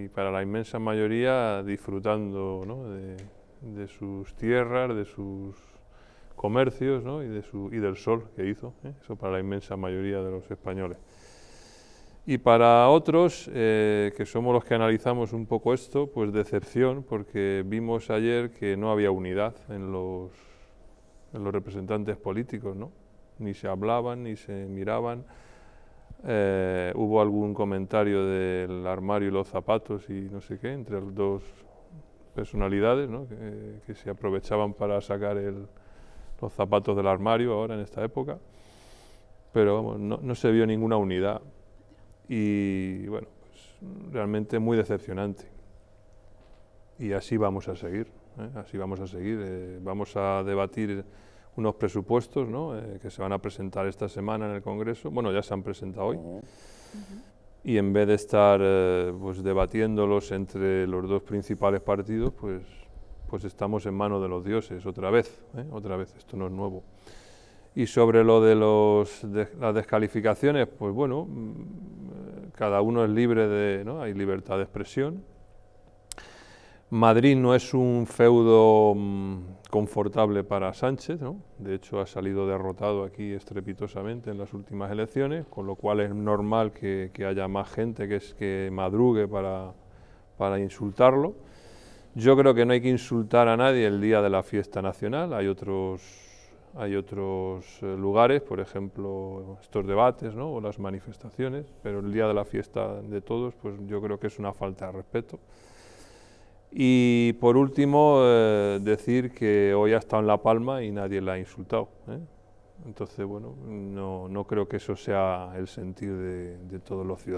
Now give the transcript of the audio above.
Y para la inmensa mayoría disfrutando, ¿no?, de sus tierras, de sus comercios, ¿no?, y del sol que hizo, ¿eh? Eso para la inmensa mayoría de los españoles. Y para otros, que somos los que analizamos un poco esto, pues decepción, porque vimos ayer que no había unidad en los representantes políticos, ¿no? Ni se hablaban, ni se miraban. Hubo algún comentario del armario y los zapatos y no sé qué, entre las dos personalidades, ¿no?, que se aprovechaban para sacar los zapatos del armario ahora en esta época, pero vamos, no se vio ninguna unidad y bueno, pues, realmente muy decepcionante. Y así vamos a seguir, ¿eh? Así vamos a seguir, vamos a debatir unos presupuestos, ¿no?, que se van a presentar esta semana en el Congreso, bueno, ya se han presentado hoy, y en vez de estar pues debatiéndolos entre los dos principales partidos, pues estamos en manos de los dioses, otra vez, ¿eh? Otra vez, esto no es nuevo. Y sobre lo de las descalificaciones, pues bueno, cada uno es libre de, ¿no?, hay libertad de expresión. Madrid no es un feudo confortable para Sánchez, ¿no? De hecho ha salido derrotado aquí estrepitosamente en las últimas elecciones, con lo cual es normal que haya más gente que madrugue para insultarlo. Yo creo que no hay que insultar a nadie el día de la fiesta nacional, hay otros lugares, por ejemplo estos debates, ¿no?, o las manifestaciones, pero el día de la fiesta de todos, pues yo creo que es una falta de respeto. Y por último, decir que hoy ha estado en La Palma y nadie la ha insultado, ¿eh? Entonces, bueno, no creo que eso sea el sentir de todos los ciudadanos.